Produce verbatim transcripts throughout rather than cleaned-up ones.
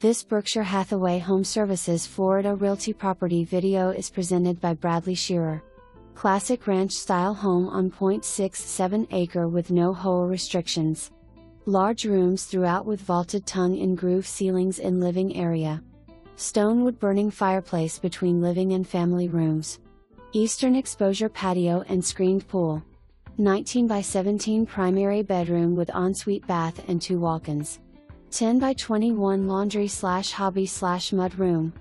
This Berkshire Hathaway Home Services Florida Realty property video is presented by Bradley Shearer. Classic ranch-style home on point six seven acre with no H O A restrictions. Large rooms throughout with vaulted tongue-in-groove ceilings in living area. Stone wood-burning fireplace between living and family rooms. Eastern exposure patio and screened pool. nineteen by seventeen primary bedroom with ensuite bath and two walk-ins. ten by twenty-one laundry slash hobby slash mud room.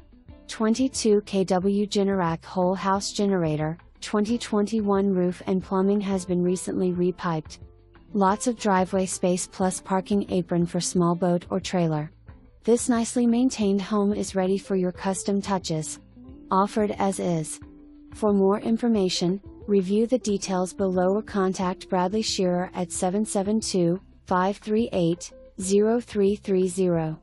twenty-two kilowatt Generac whole house generator, twenty twenty-one roof and plumbing has been recently repiped. Lots of driveway space plus parking apron for small boat or trailer. This nicely maintained home is ready for your custom touches. Offered as is. For more information, review the details below or contact Bradley Shearer at seven seven two, five three eight, zero three three zero.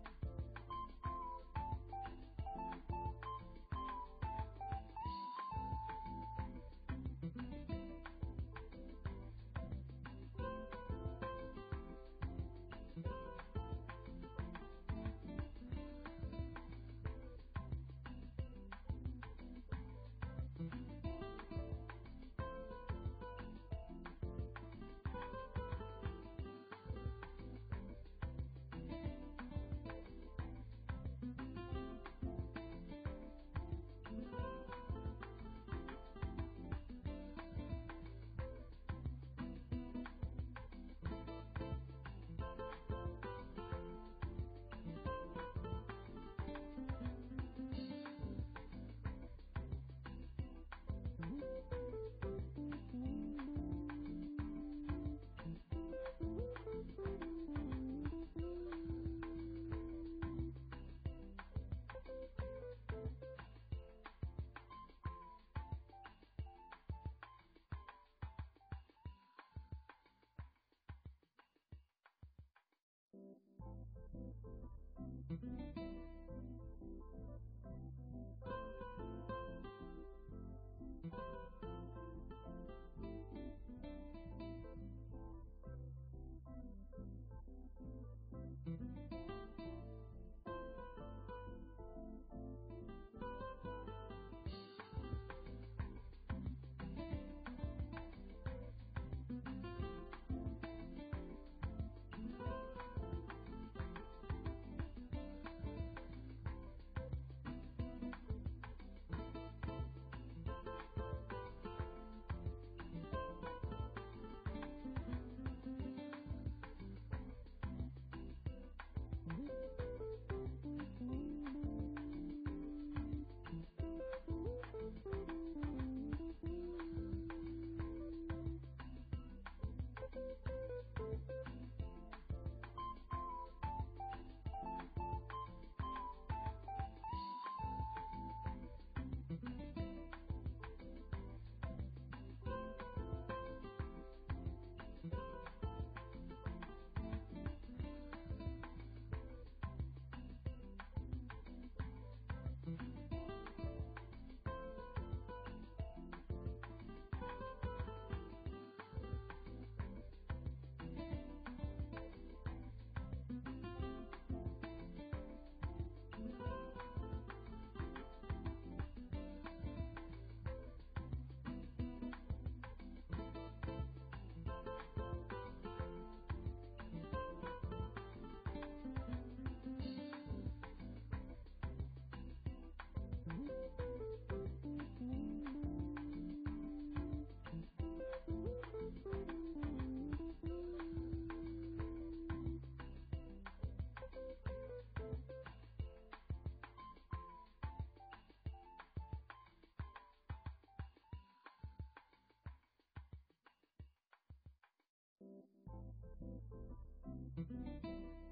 Thank you.